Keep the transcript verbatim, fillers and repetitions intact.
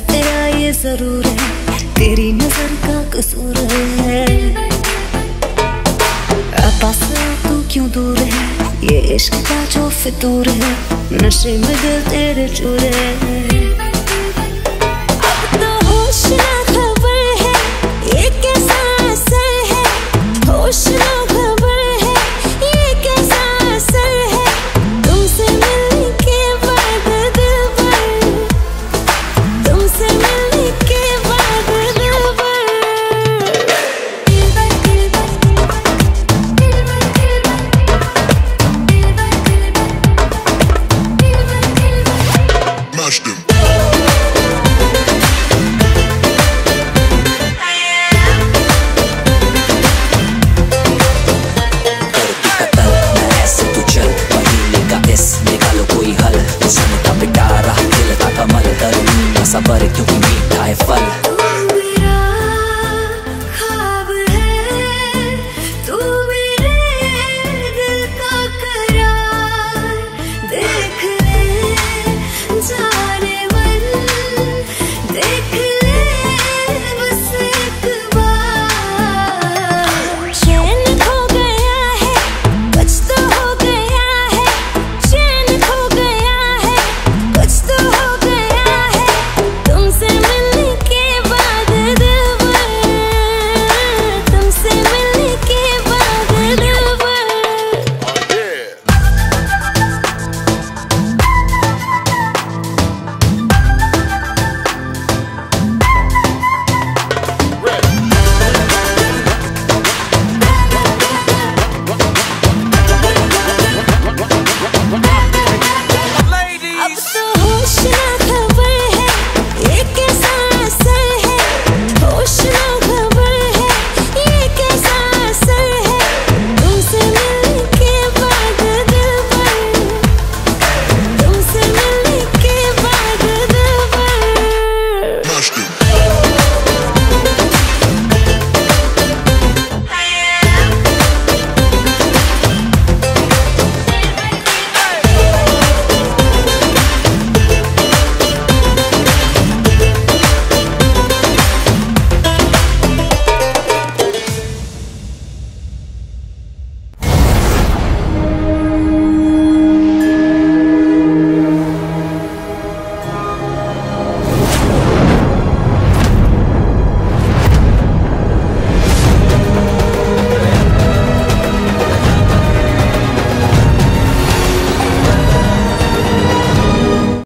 प्यार तेरा ये जरूर है, तेरी नजर का कसूर है। पास तू क्यों दूर है, ये इश्क का जो फितूर है, नशे में दिल तेरे चूर है।